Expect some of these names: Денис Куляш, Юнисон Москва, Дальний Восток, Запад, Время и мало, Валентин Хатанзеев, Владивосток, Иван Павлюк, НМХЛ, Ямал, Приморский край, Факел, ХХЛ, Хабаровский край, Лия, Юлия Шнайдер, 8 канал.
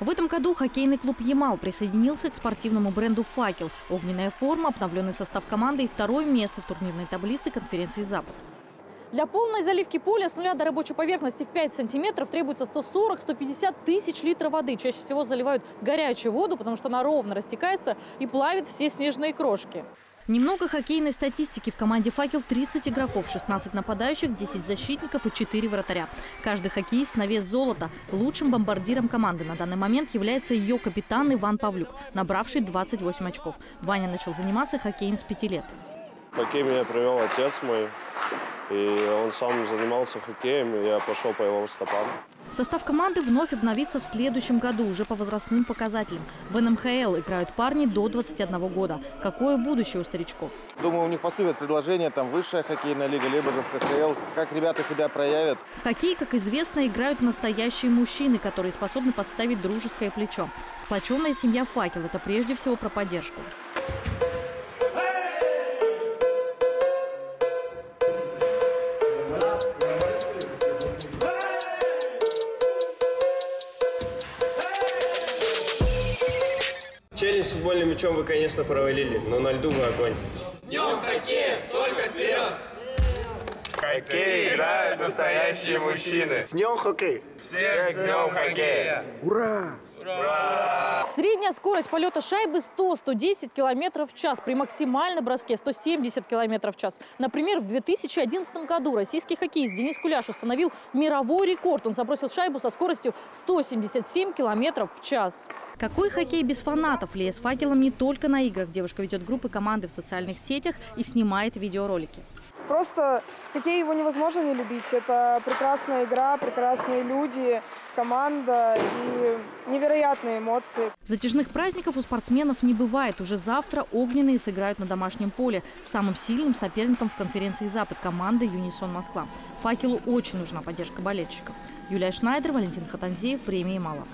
В этом году хоккейный клуб «Ямал» присоединился к спортивному бренду «Факел». Огненная форма, обновленный состав команды и второе место в турнирной таблице конференции «Запад». Для полной заливки поля с нуля до рабочей поверхности в 5 сантиметров требуется 140-150 тысяч литров воды. Чаще всего заливают горячую воду, потому что она ровно растекается и плавит все снежные крошки. Немного хоккейной статистики. В команде «Факел» 30 игроков, 16 нападающих, 10 защитников и 4 вратаря. Каждый хоккеист на вес золота. Лучшим бомбардиром команды на данный момент является ее капитан Иван Павлюк, набравший 28 очков. Ваня начал заниматься хоккеем с 5 лет. Хоккей меня привел отец мой. И он сам занимался хоккеем, и я пошел по его стопам. Состав команды вновь обновится в следующем году, уже по возрастным показателям. В НМХЛ играют парни до 21 года. Какое будущее у старичков? Думаю, у них поступят предложения, там высшая хоккейная лига, либо же в ХХЛ. Как ребята себя проявят? В хоккей, как известно, играют настоящие мужчины, которые способны подставить дружеское плечо. Сплоченная семья «Факел» – это прежде всего про поддержку. Челлендж с футбольным мячом вы, конечно, провалили, но на льду вы огонь. С днем хоккея, только вперед! В хоккей играют настоящие мужчины. С днем хоккей! Всех с днем хоккея! Ура! Ура! Средняя скорость полета шайбы 100-110 км в час. При максимальном броске 170 км в час. Например, в 2011 году российский хоккеист Денис Куляш установил мировой рекорд. Он забросил шайбу со скоростью 177 км в час. Какой хоккей без фанатов? Лия с «Факелом» не только на играх. Девушка ведет группы команды в социальных сетях и снимает видеоролики. Просто хоккей его невозможно не любить. Это прекрасная игра, прекрасные люди, команда и невероятные эмоции. Затяжных праздников у спортсменов не бывает. Уже завтра огненные сыграют на домашнем поле с самым сильным соперником в конференции «Запад» командой «Юнисон Москва». «Факелу» очень нужна поддержка болельщиков. Юлия Шнайдер, Валентин Хатанзеев, «Время и мало».